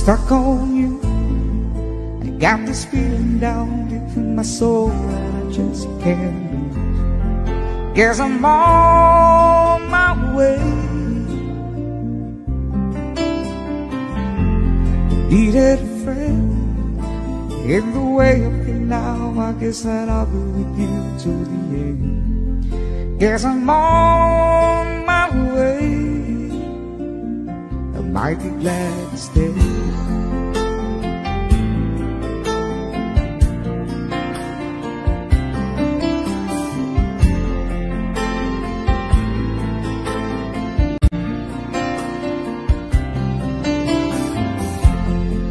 Stuck on you, I got this feeling down deep in my soul that I just can't lose. Guess I'm on my way. needed a friend in the way up here now. I guess that I'll be with you till the end. Guess I'm on my way, I might be glad to stay.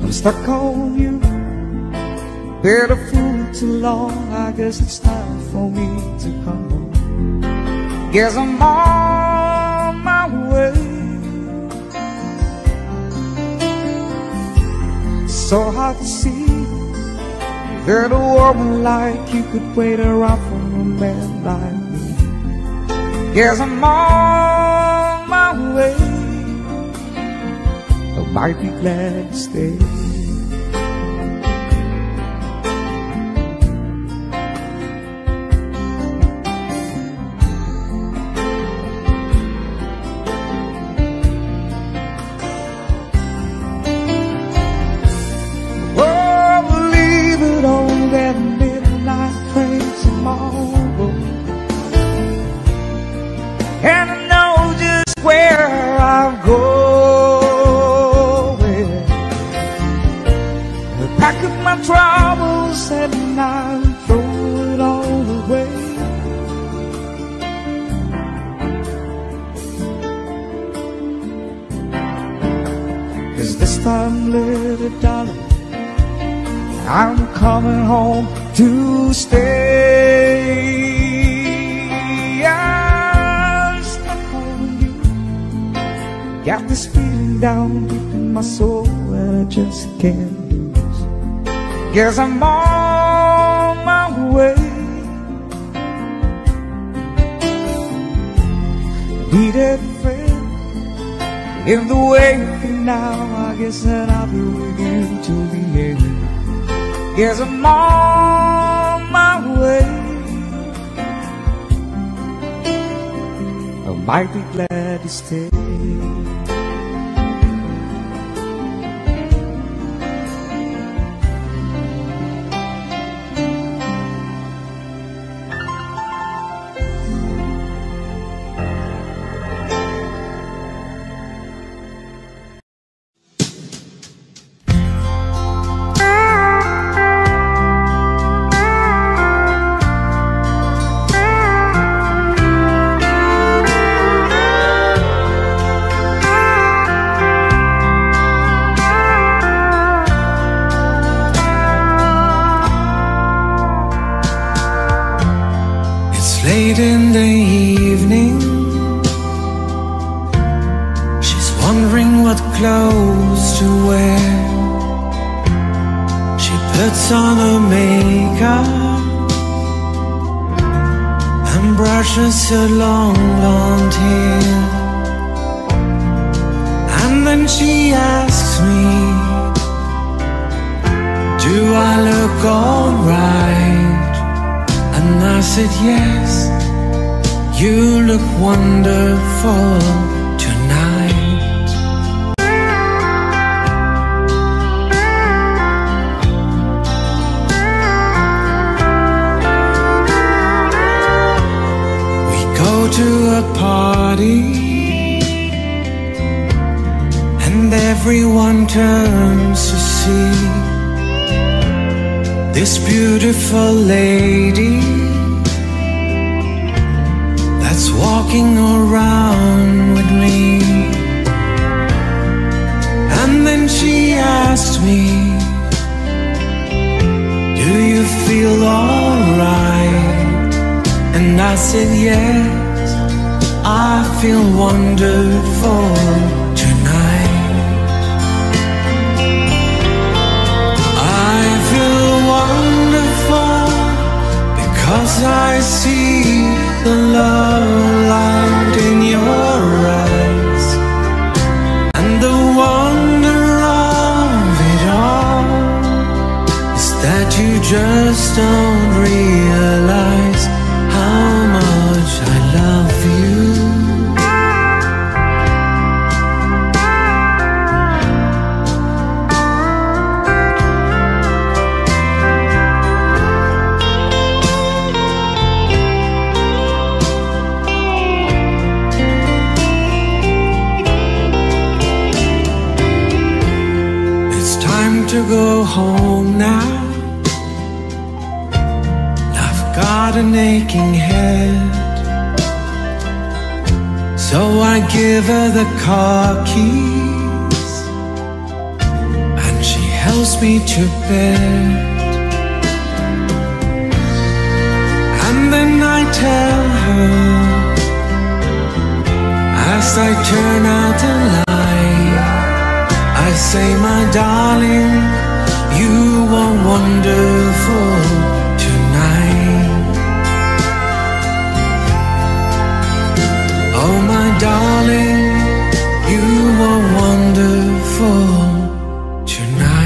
I'm stuck on you, been a fool too long. I guess it's time for me to come home. Guess I'm on my way. So hard to see that a woman like you could wait around for a man like me. Guess I'm on my way, might be glad to stay. Oh, believe it on that midnight train tomorrow, and I know just where I'm going. Pack up my troubles and I'll throw it all away. Cause this time, little darling, I'm coming home to stay. I'm stuck on you, got this feeling down deep in my soul and I just can't. Guess I'm on my way, needed a friend in the way now. I guess that I'll be with you till the end. Guess I'm on my way, I might be glad to stay. Her long blonde hair, and then she asks me, do I look alright? And I said yes, you look wonderful tonight. To a party, and everyone turns to see this beautiful lady that's walking around with me. And then she asked me, do you feel alright? And I said yes, I feel wonderful tonight. I feel wonderful because I see the love light in your eyes and the wonder of it all is that you just don't realize how much I love you. go home now. I've got an aching head, so I give her the car keys and she helps me to bed. And then I tell her as I turn out the light, I say, my darling, you were wonderful tonight. Oh, my darling, you were wonderful tonight.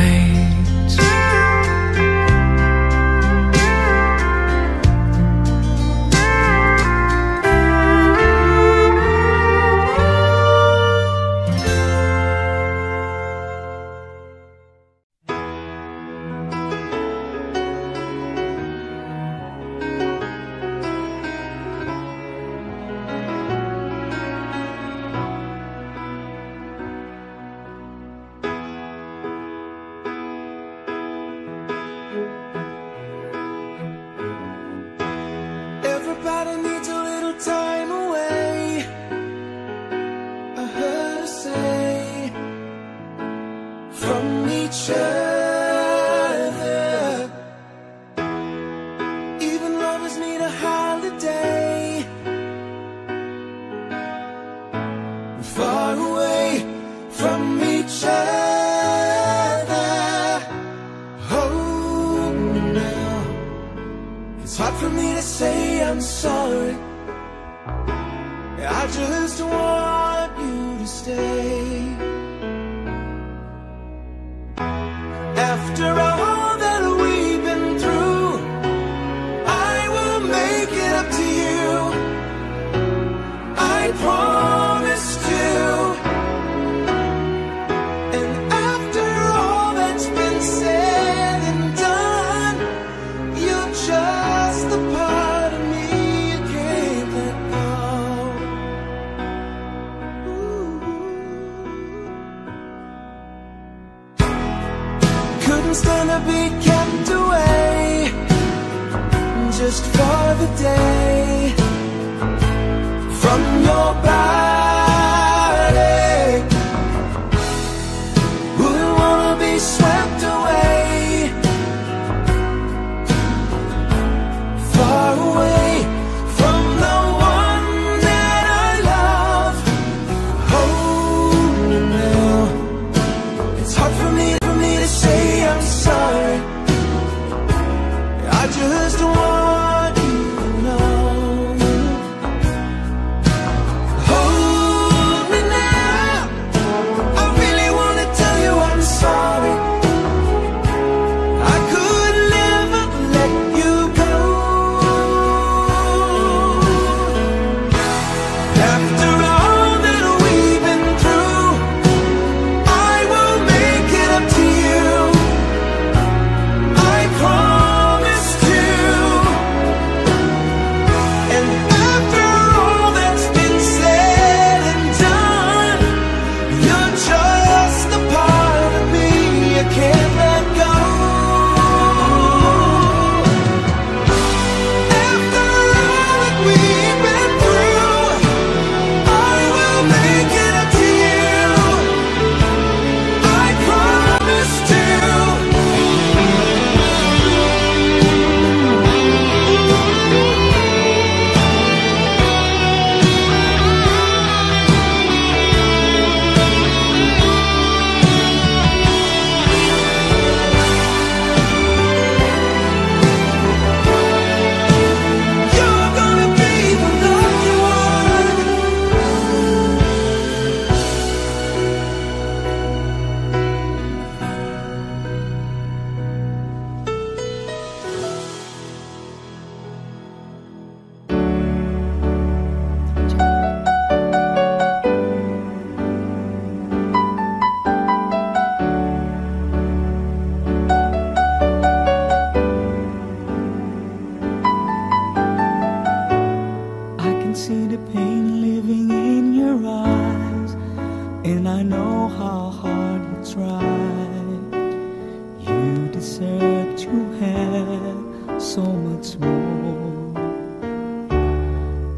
said you had so much more.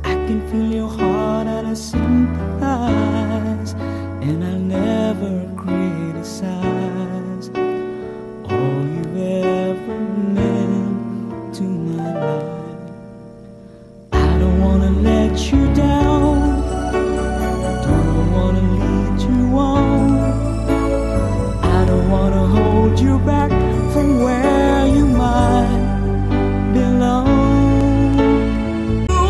I can feel your heart and I sympathize, and I never criticize all you've ever meant to my life. I don't want to let you down, I don't want to lead you on, I don't want to hold you back from where you might belong. You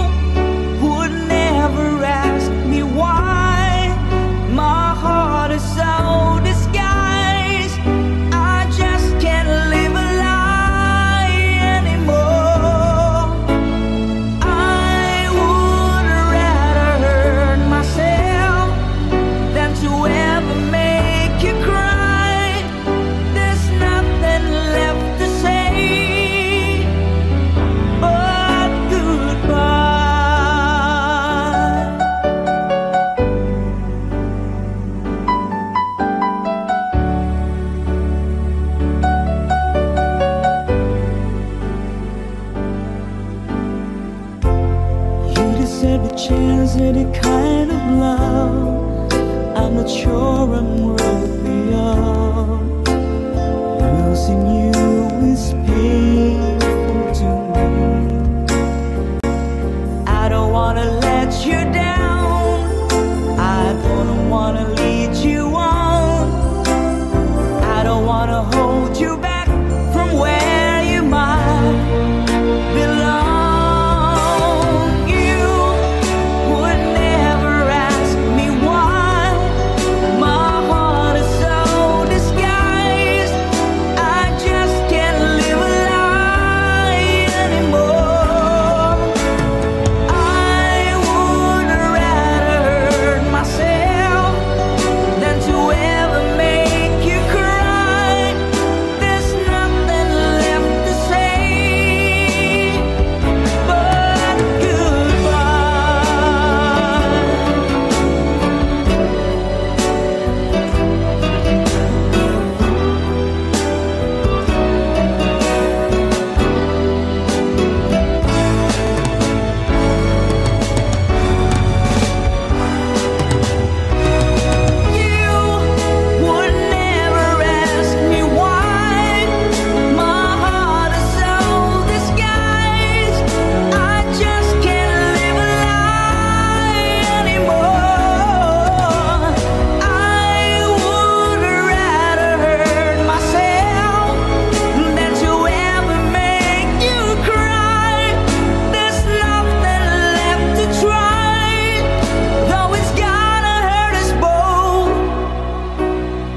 would never ask me why my heart is so disguised. I just can't live a lie anymore. I would rather hurt myself than to ever make you cry. Every chance, any kind of love, I'm not sure I'm worthy of. Losing you is painful to me. I don't want to let you down, I don't want to lead you on, I don't want to hold you back from where you might belong.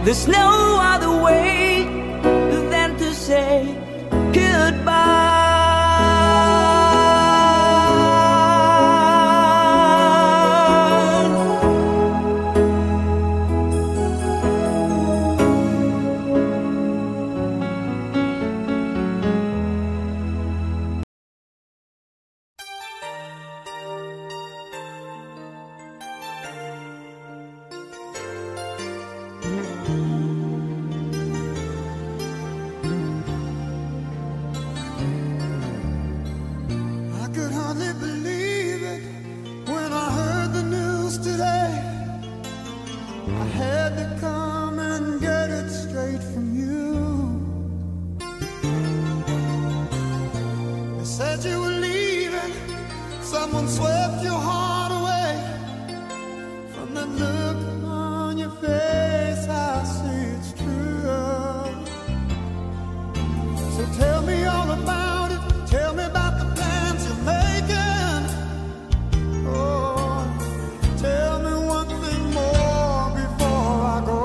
There's no other way than to say goodbye. Someone swept your heart away. From that look on your face, I see it's true. So tell me all about it. Tell me about the plans you're making. Oh, tell me one thing more before I go.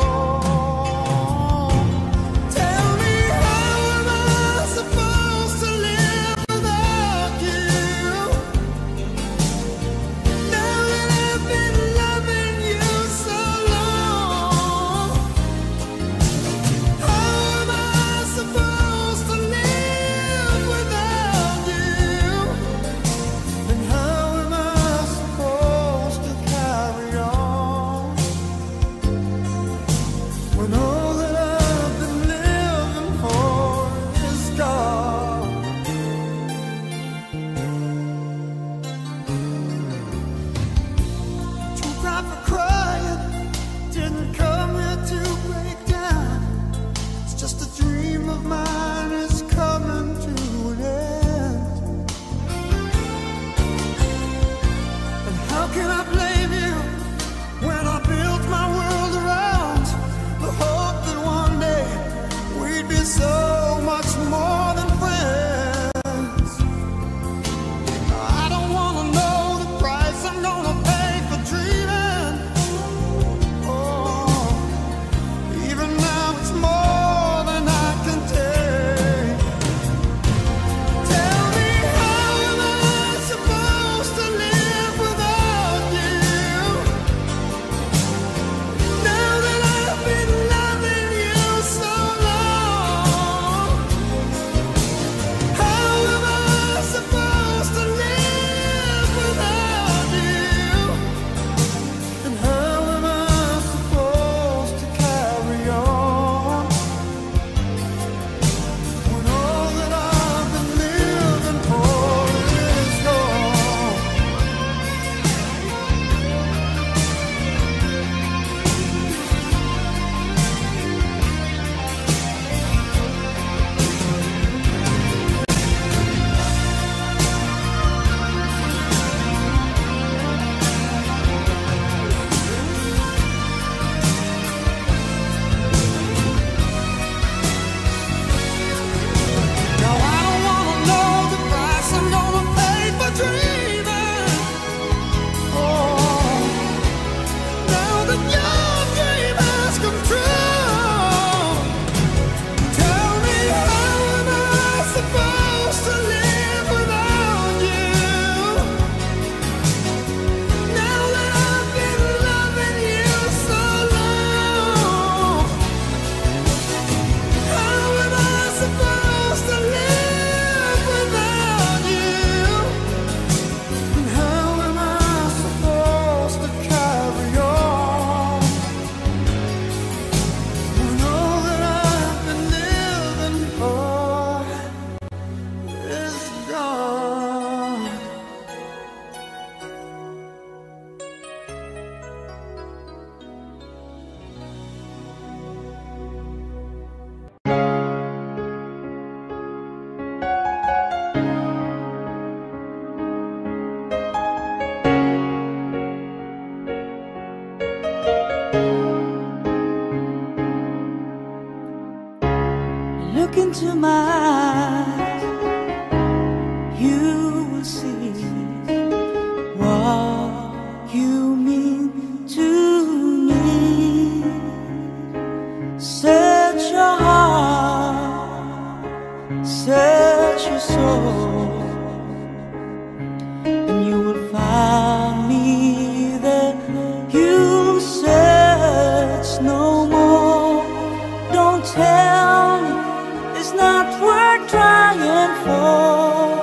Tell me, how am I supposed to live without you? didn't come here to break down. It's just a dream of mine is coming to an end. And how can I blame you when I built my world around the hope that one day we'd be so much more than friends? I don't want to know the price I'm gonna pay for dreaming. Oh, even now it's more than I can take. Tell me, how am I supposed to live without you? Now that I've been loving you so long, how am I supposed to live without you? And how am I supposed to carry on when all that I've been living for is gone? Now I don't wanna know the price I'm gonna pay for dreaming. Oh, now that your dream has come true, tell me, how am I supposed to live without you? Now that I've been loving you so long, how am I supposed to live without you? And how am I supposed to carry on when all that I've been living for is gone? Look into my eyes, you will see what you mean to me. Search your heart, search your soul, and you will find me there. You search no more. Don't tell me it's not worth trying for.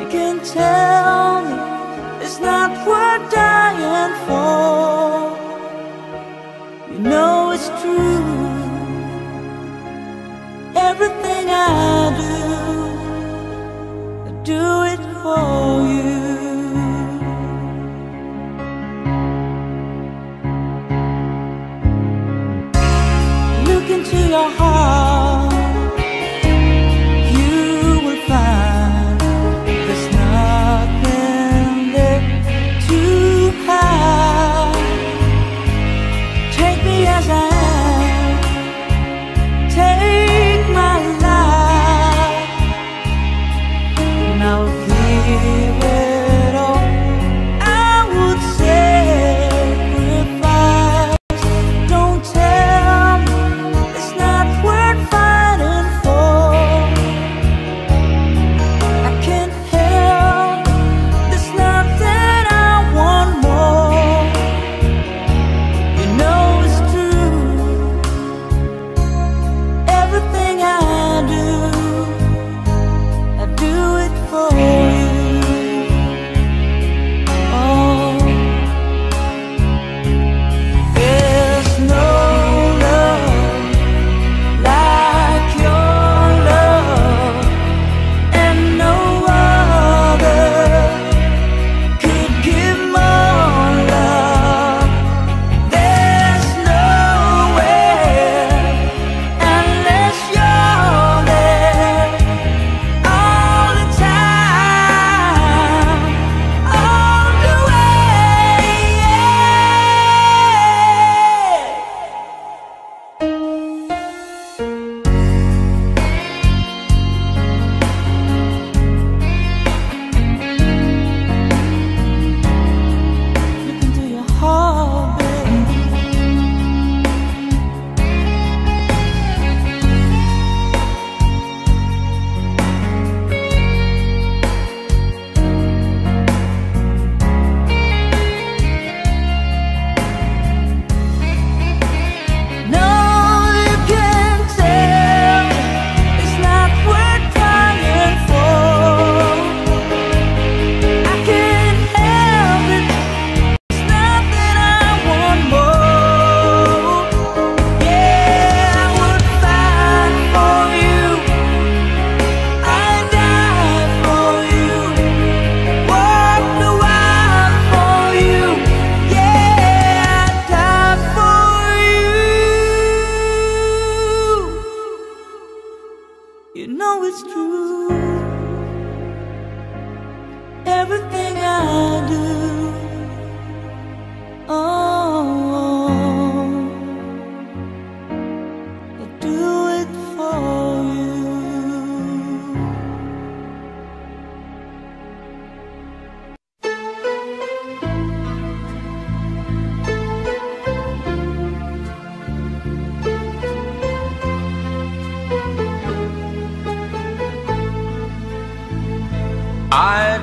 You can tell me it's not worth dying for. You know it's true. Everything I do it for you. Look into your heart, you will find there's nothing there to hide. Take me as I am, take my life, and I'll give it all. I would sacrifice. Don't tell me it's not worth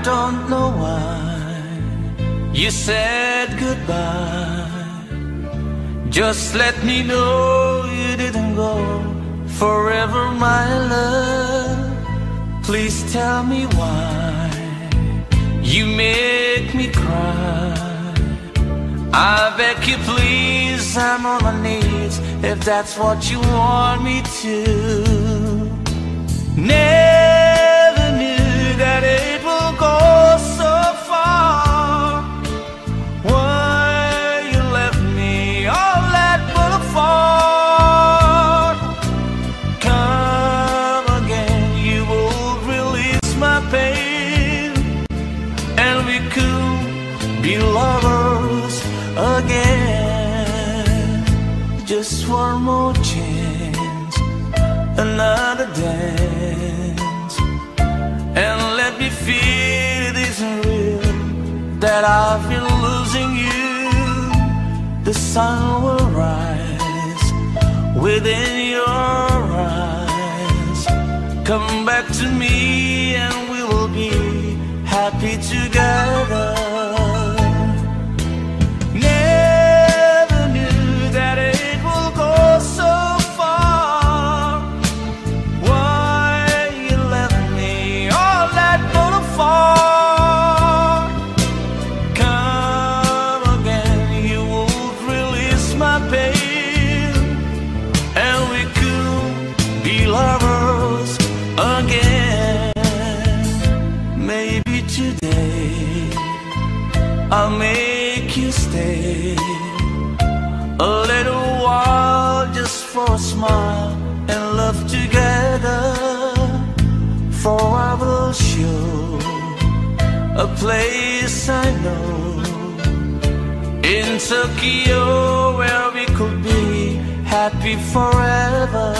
don't know why you said goodbye. Just let me know you didn't go forever, my love. Please tell me why you make me cry. I beg you please, I'm on my knees if that's what you want me to. Never knew that it will go so far. Why you left me on that boulevard? Come again, you will release my pain, and we could be lovers again. Just one more chance, another dance, and let me feel it isn't real that I've been losing you. The sun will rise within your eyes. Come back to me and we will be happy together. I'll make you stay a little while, just for a smile and love together. For I will show a place I know in Tokyo where we could be happy forever.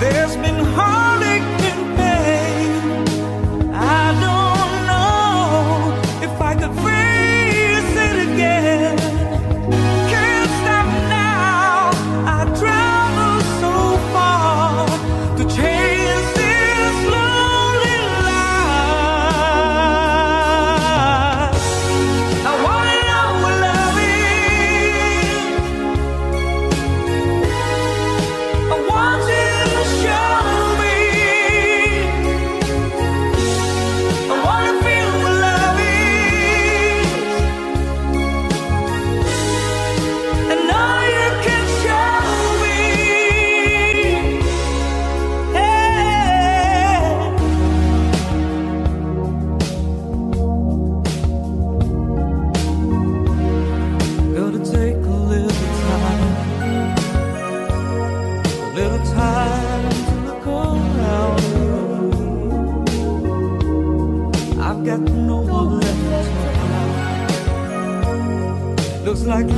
There's been heartache and pain. I don't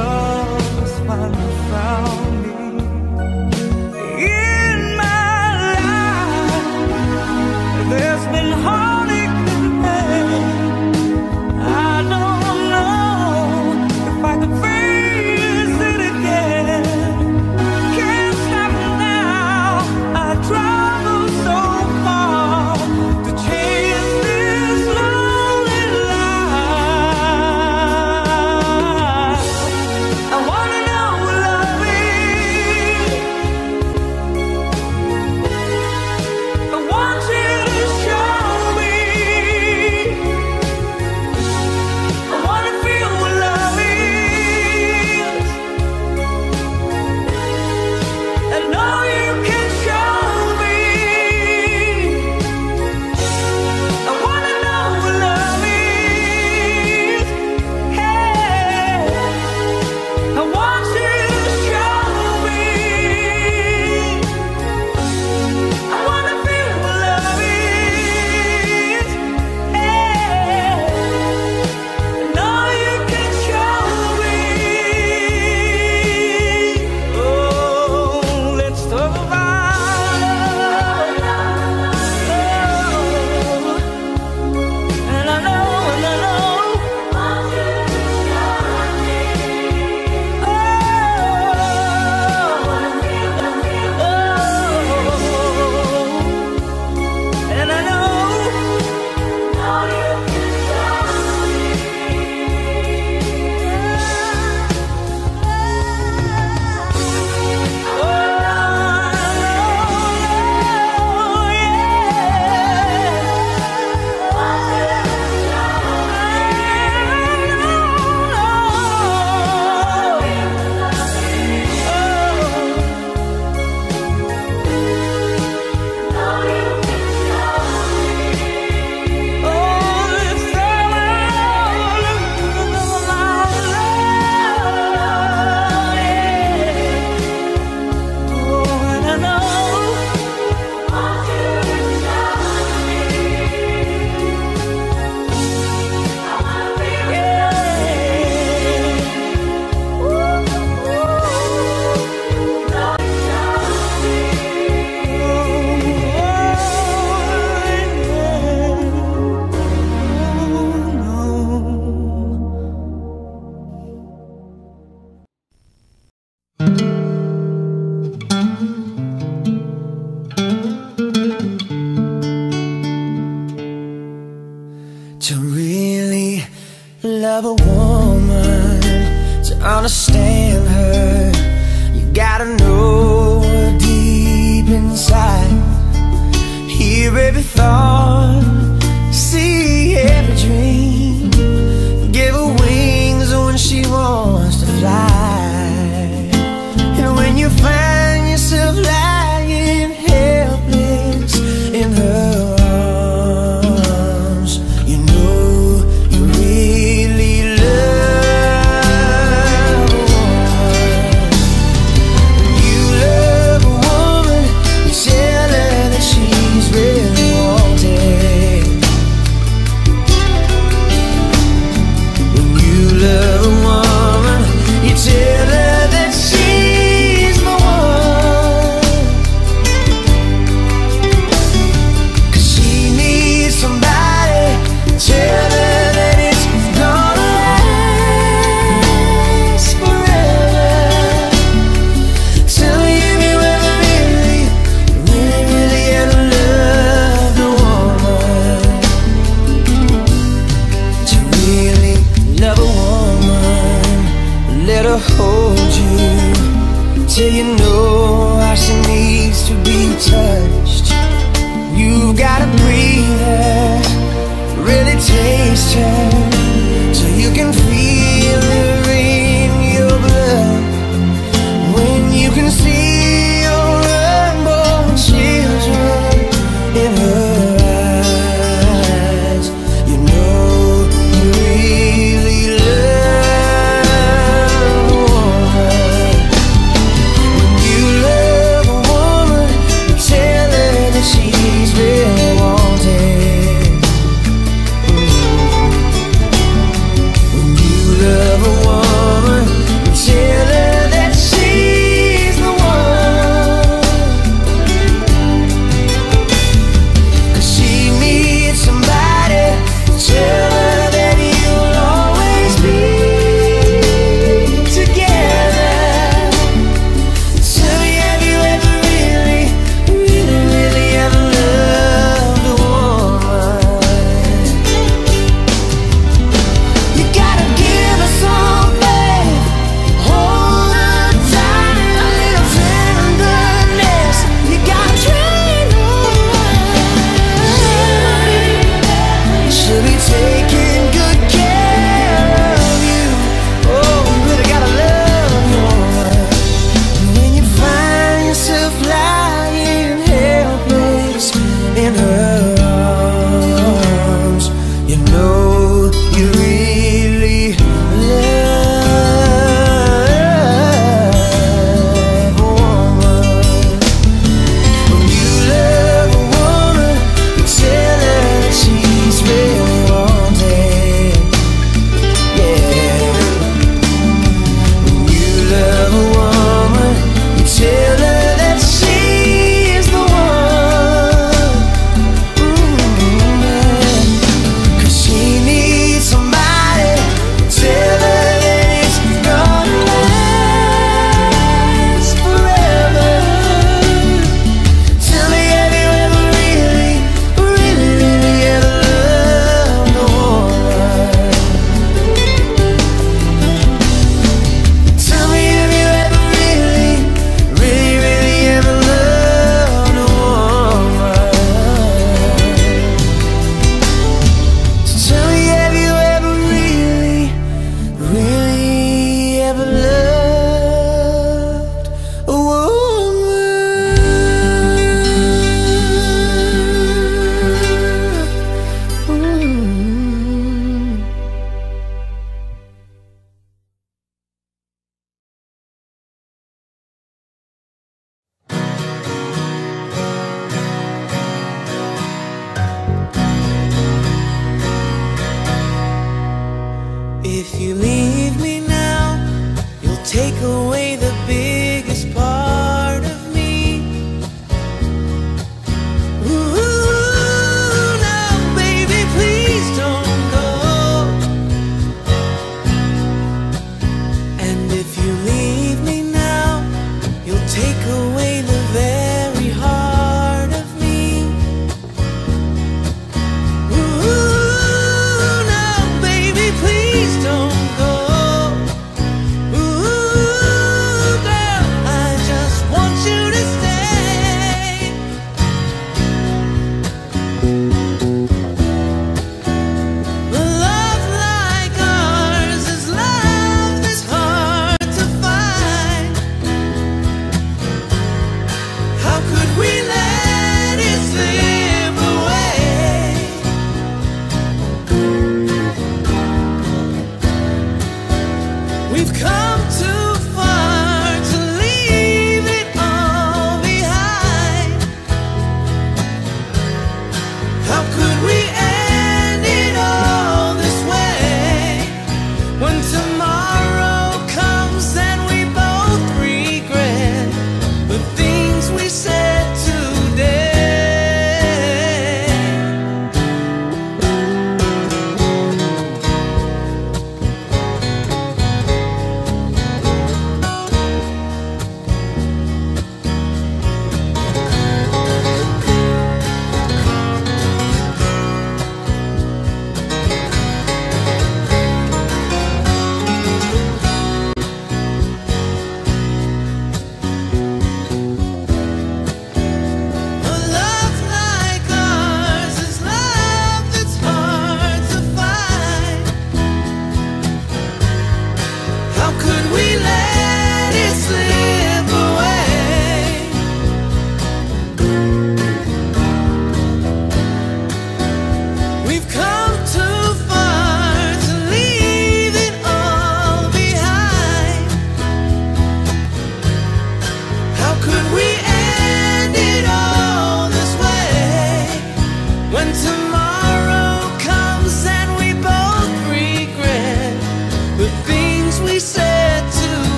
love's finally found me. In my life, there's been heartache and pain. I don't know if I could face it again. Can't stop now. I traveled so far to chase this lonely life. I wanna know what love is. I want you to show me. I wanna feel what love is. I know you can show me. I wanna know what love is. Hey, I want you to show me. I wanna feel what love is. Hey, no, you can show me. Oh, let's talk about love. Oh, and I know, oh, oh, and I know. To really love a woman, to understand her, you gotta know her deep inside. Hear every thought, see every dream, give her wings when she wants to fly. And when you find yourself lying helpless in her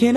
Can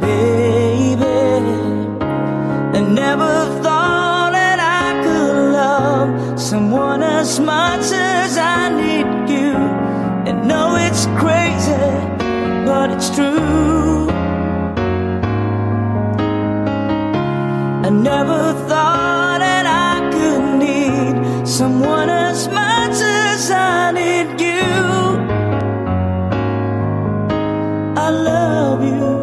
Baby, I never thought someone as much as I need you. And know it's crazy, but it's true. I never thought that I could need someone as much as I need you. I love you.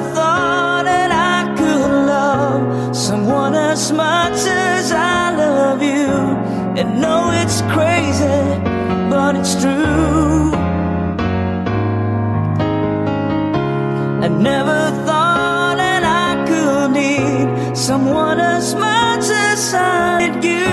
someone as much as I love you. And know it's crazy, but it's true. I never thought that I could need someone as much as I did you.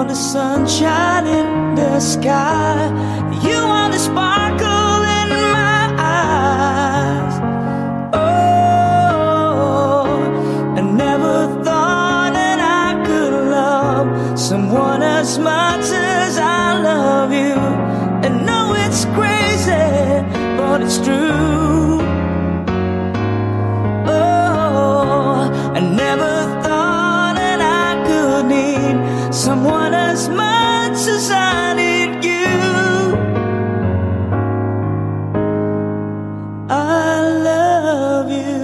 The sunshine in the sky, you are the sparkle in my eyes. Oh, I never thought that I could love someone as much as I love you. And know it's crazy, but it's true. Oh, I never thought that I could need someone as much as I need you. I love you.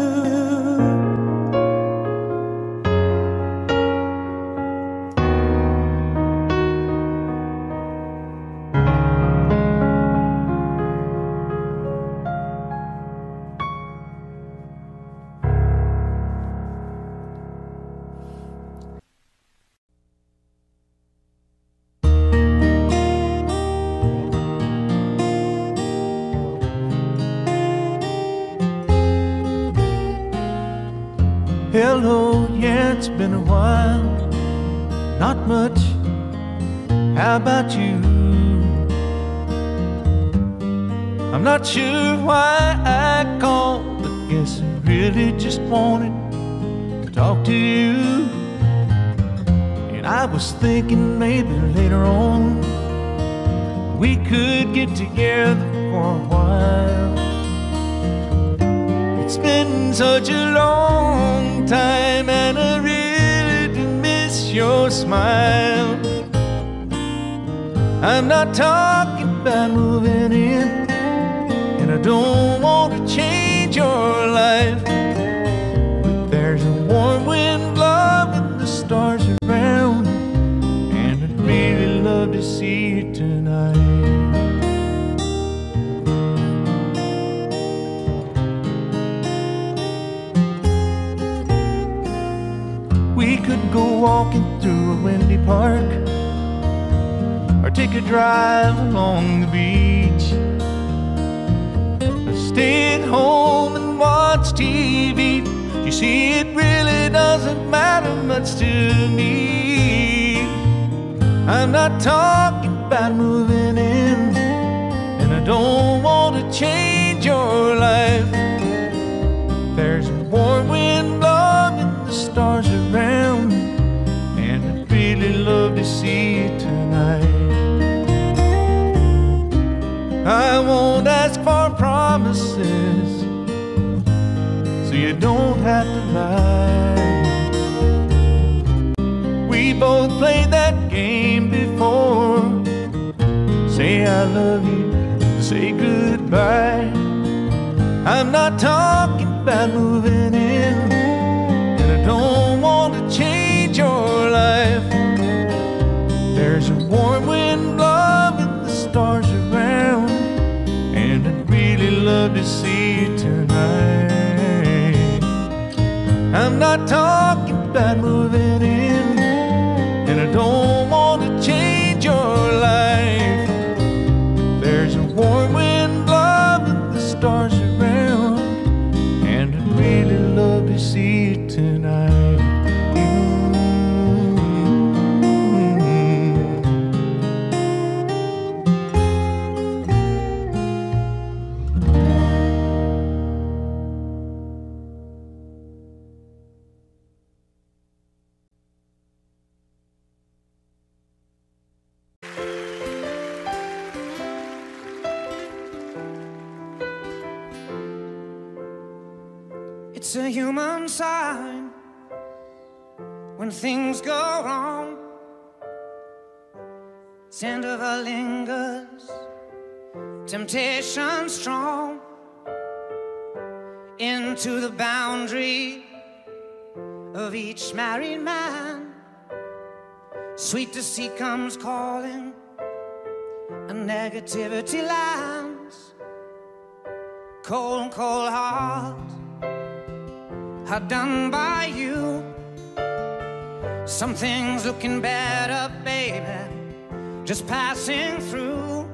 Hello, yeah, it's been a while. Not much, how about you? I'm not sure why I called, but guess I really just wanted to talk to you. And I was thinking maybe later on we could get together for a while. It's been such a long time and I really do miss your smile. I'm not talking about moving in, and I don't want to change your life, but there's a warm wind blowing, the stars around, and I'd really love to see you tonight. We could go walking through a windy park, or take a drive along the beach, or stay at home and watch TV. You see, it really doesn't matter much to me. I'm not talking about moving in, and I don't want to change your life. There's a warm wind blowing, the stars around, and I'd really love to see you tonight. I won't ask for promises, so you don't have to lie. We both played that game before, say I love you, say goodbye. I'm not talking about moving in, and I don't want to change your life. There's a warm wind blowing, the stars around, and I'd really love to see you tonight. I'm not talking about moving in, and I don't want to change your life. There's a warm wind blowing, the stars around, and I'd really love to see you tonight. It's a human sign when things go wrong. Sandoval lingers, temptation strong, into the boundary of each married man. Sweet to see comes calling, and negativity lands. Cold, cold heart, I've done by you. Something's looking better, baby, just passing through.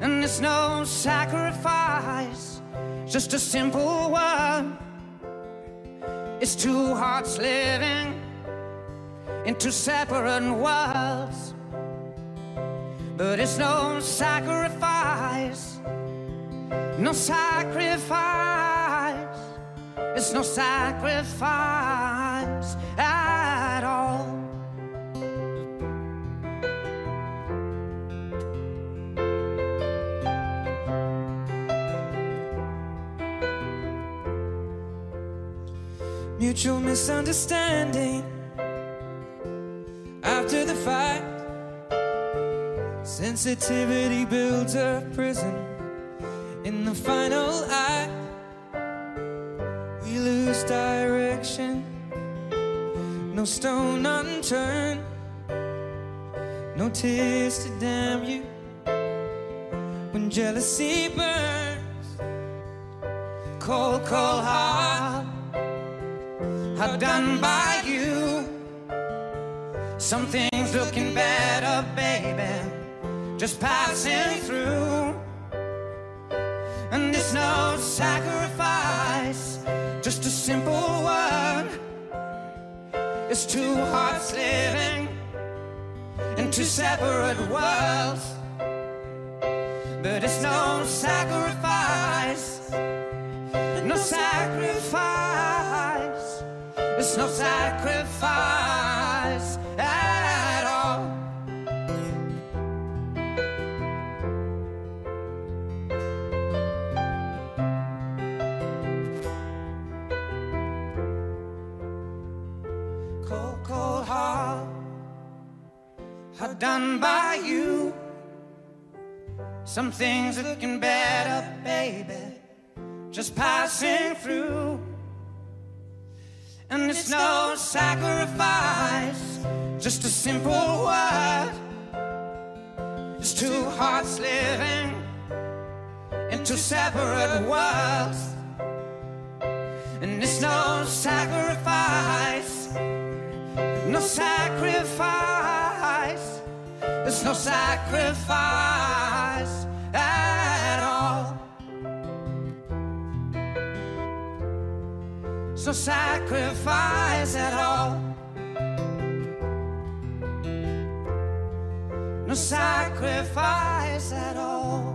And it's no sacrifice, just a simple one. It's two hearts living in two separate worlds. But it's no sacrifice, no sacrifice. It's no sacrifice at all. Mutual misunderstanding after the fight. Sensitivity builds a prison in the final act. We lose direction, no stone unturned, no tears to damn you when jealousy burns. Cold, cold heart, I've done by you. Something's looking better, baby, just passing through. And there's no sacrifice, just a simple It's two hearts living in two separate worlds, but it's no sacrifice, no sacrifice, it's no sacrifice at all. Cold, cold heart, hard done by you. Some things looking better, baby, just passing through. And it's no sacrifice, just a simple word. It's two hearts living in two separate worlds. And it's no sacrifice, no sacrifice, it's no sacrifice at all. So sacrifice at all. No sacrifice at all.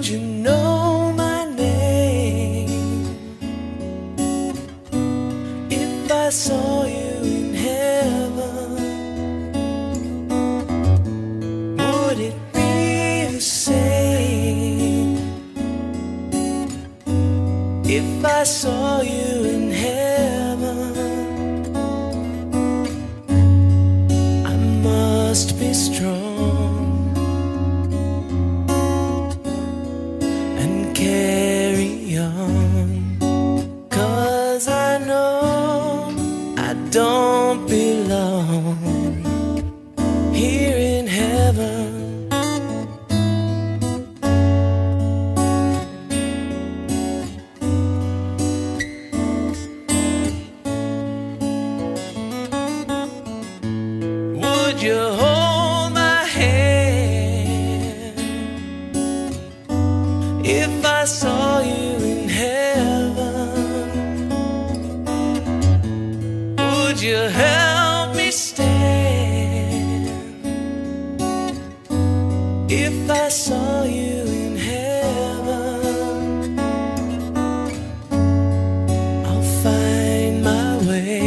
Would you know my name if I saw you in heaven? Would it be the same if I saw you in heaven? I must be strong and carry on, 'cause I know I don't belong here in heaven. Would you hold my hand if I saw you in heaven? Would you help me stand if I saw you in heaven? I'll find my way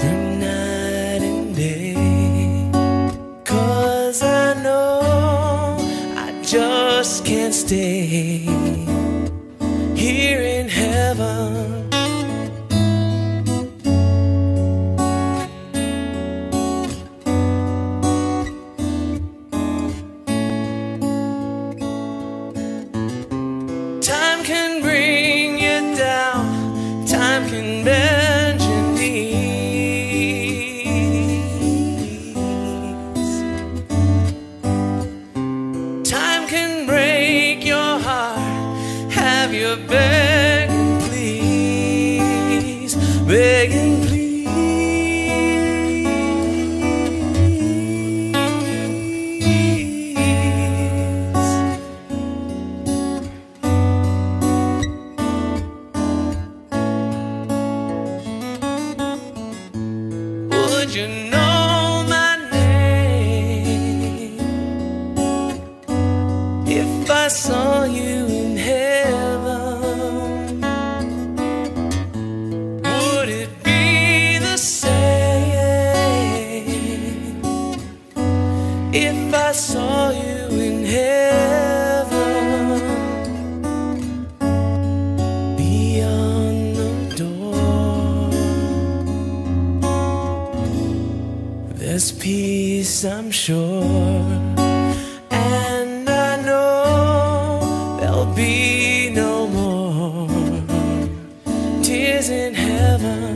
through night and day, 'cause I know just can't stay here in heaven. Time can bring you down, time can bend your knees, time can break your heart, have you begging please, begging please. Would you know my name if I saw you in heaven? Would it be the same if I saw you in heaven? Beyond the door there's peace, I'm sure, be no more tears in heaven.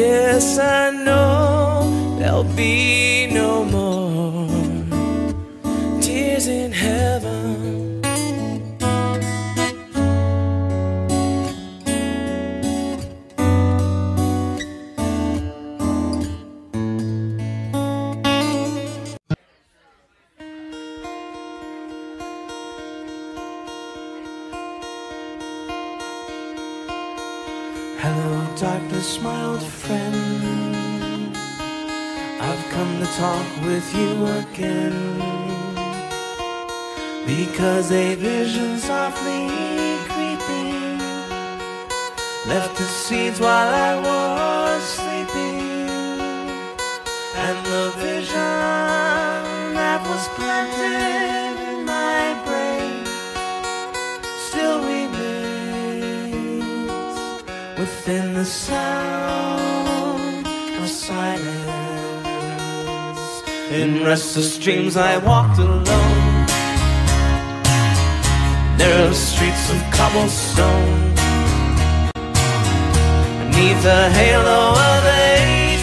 Yes, I know there'll be no more tears in heaven. Hello darkness, my old friend, I've come to talk with you again, because a vision softly creeping left its seeds while I was sleeping, and the vision that was planted in my brain still within the sound of silence. In restless dreams I walked alone, narrow streets of cobblestone, beneath the halo of a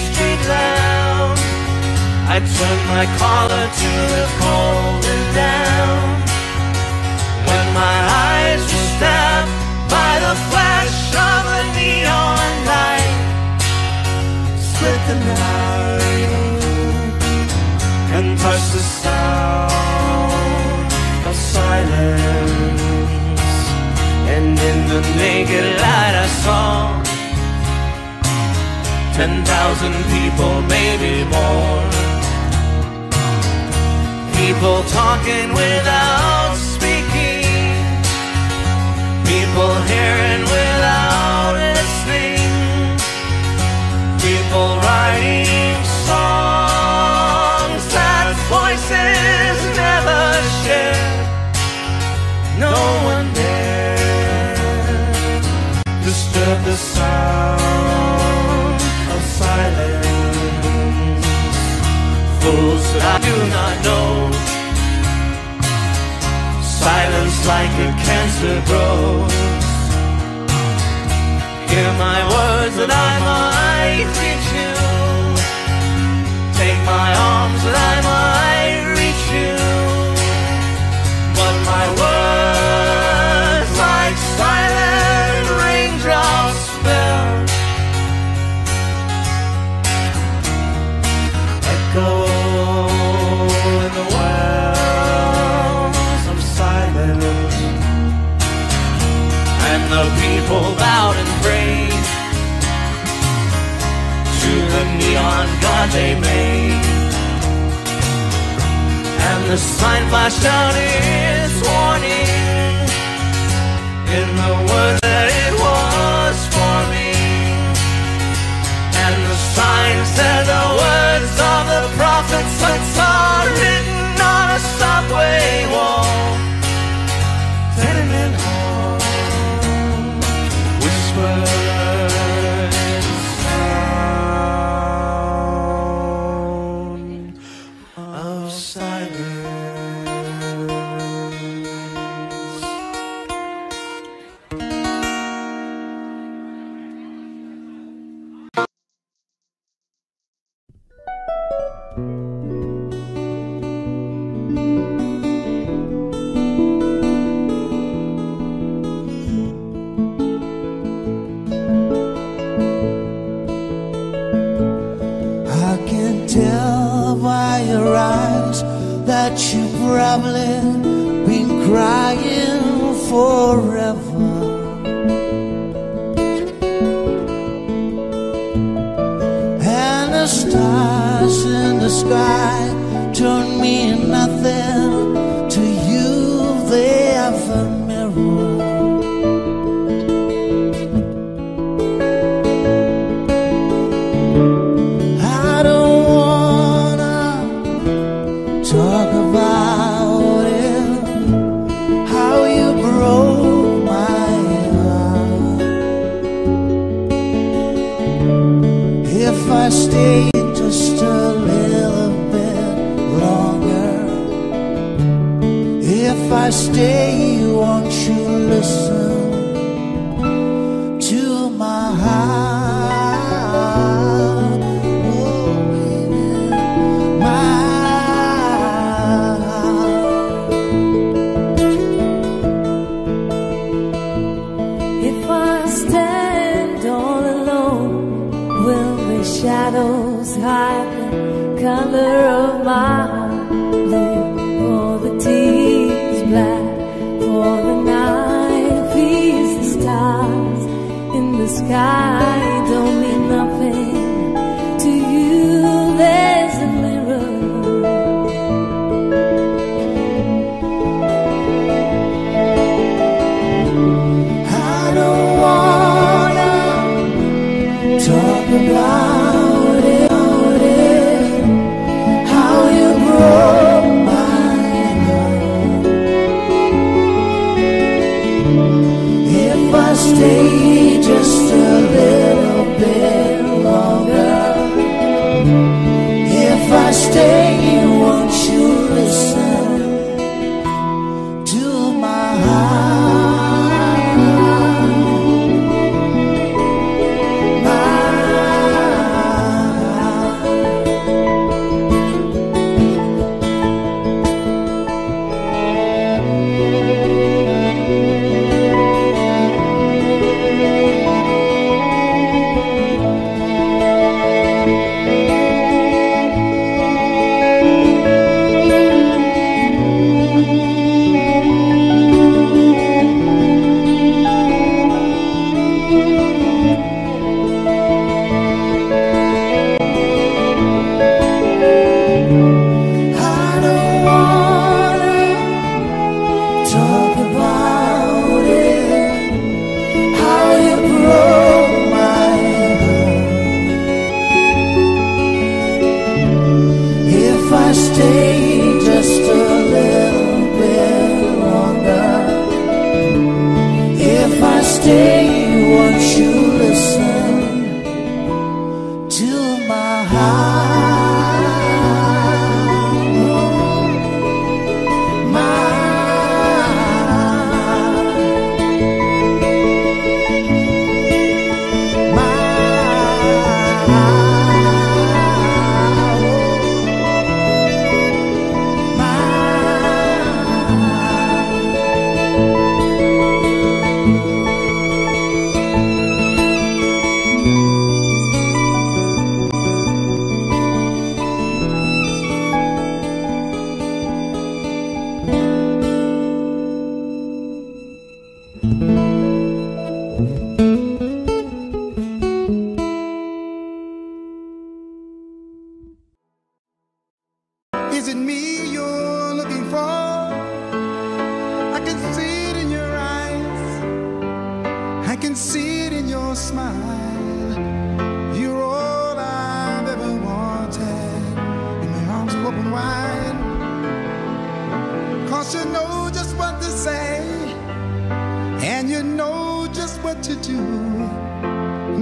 street lamp. I turned my collar to the cold and damp, when my eyes were stabbed by the flash of a neon light, slit the night and touched the sound of silence. And in the naked light I saw 10,000 people, maybe more. People talking without speaking, people hearing without listening, people writing songs that voices never share. No one dare disturb the sound of silence. Fools that I do not know, silence like a cancer grows. Hear my words that I might reach you, take my arms that I might reach you, but my words like silent raindrops fell, echo in the wells of silence. And the people bowed and prayed to the neon god they made, and the sign flashed out its warning in the word that it was for me, and the sign said the words of the prophets that are written on a subway wall. Tenement hall whispered.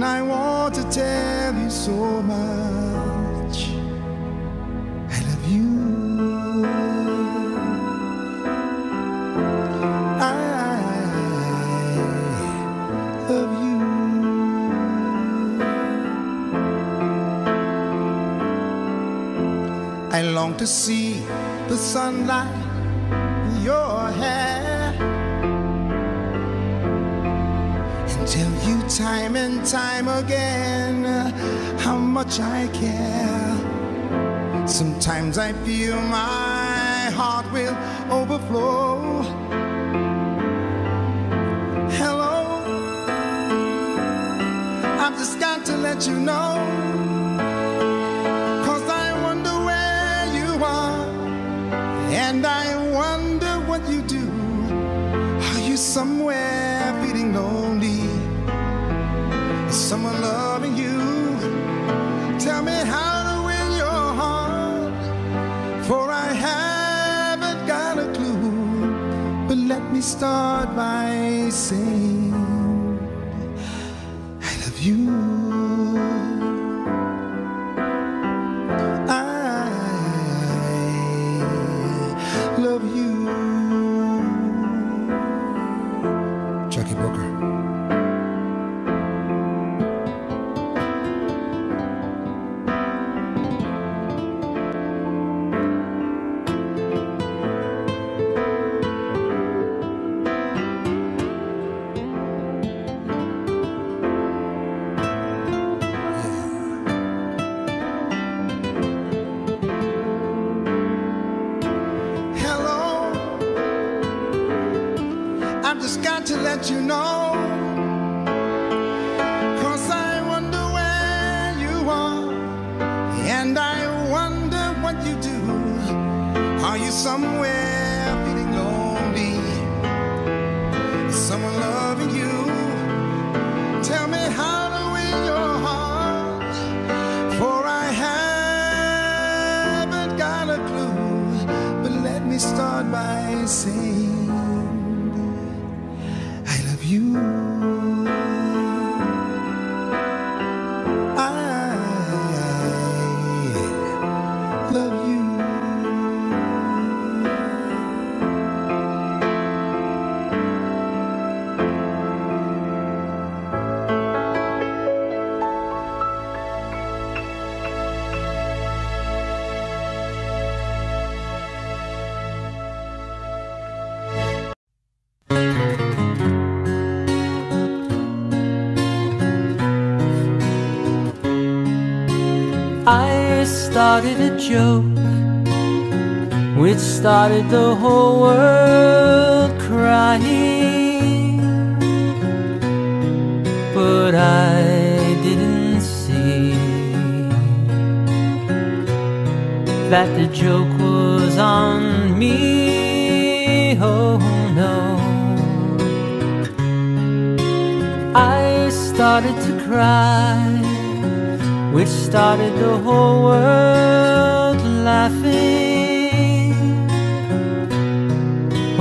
And I want to tell you so much. I love you. I love you. I long to see the sunlight in your hair, tell you time and time again how much I care. Sometimes I feel my heart will overflow. Hello, I've just got to let you know, 'cause I wonder where you are, and I wonder what you do. Are you somewhere feeling lonely? Is someone loving you? Tell me how to win your heart, for I haven't got a clue. But let me start by saying I love you. I love you. Jackie Booker. I've just got to let you know, 'cause I wonder where you are, and I wonder what you do. Are you somewhere feeling lonely? Is someone loving you? Tell me how to win your heart, for I haven't got a clue. But let me start by saying you, I love you. I started a joke which started the whole world crying, but I didn't see that the joke was on me. Oh no, I started to cry, which started the whole world laughing.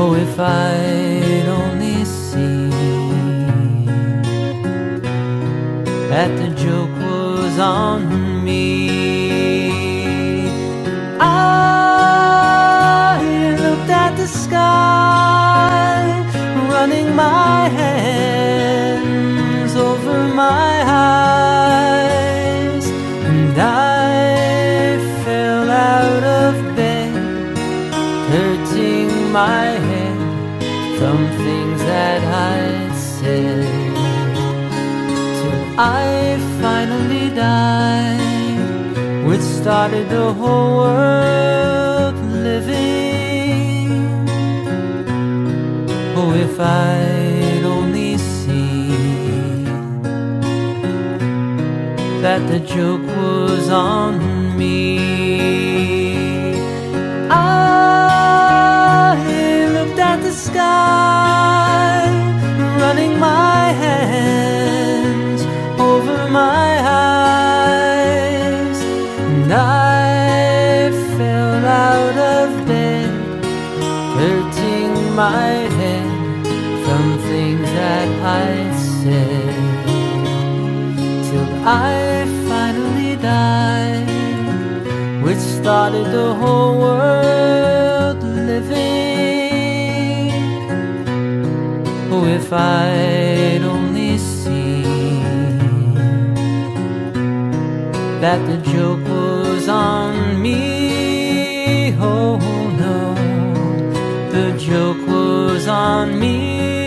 Oh, if I'd only seen that the joke was on me. I looked at the sky, running my hands over my eyes. I fell out of bed, hurting my head from things that I'd said, till I finally died, which started the whole world living. Oh, if I'd only seen that the joke was on me. I looked at the sky, running my hands over my eyes, and I fell out of bed, hurting my head from things that I said. till I finally die, which started the whole world living. Oh, if I'd only seen that the joke was on me. Oh no, the joke was on me.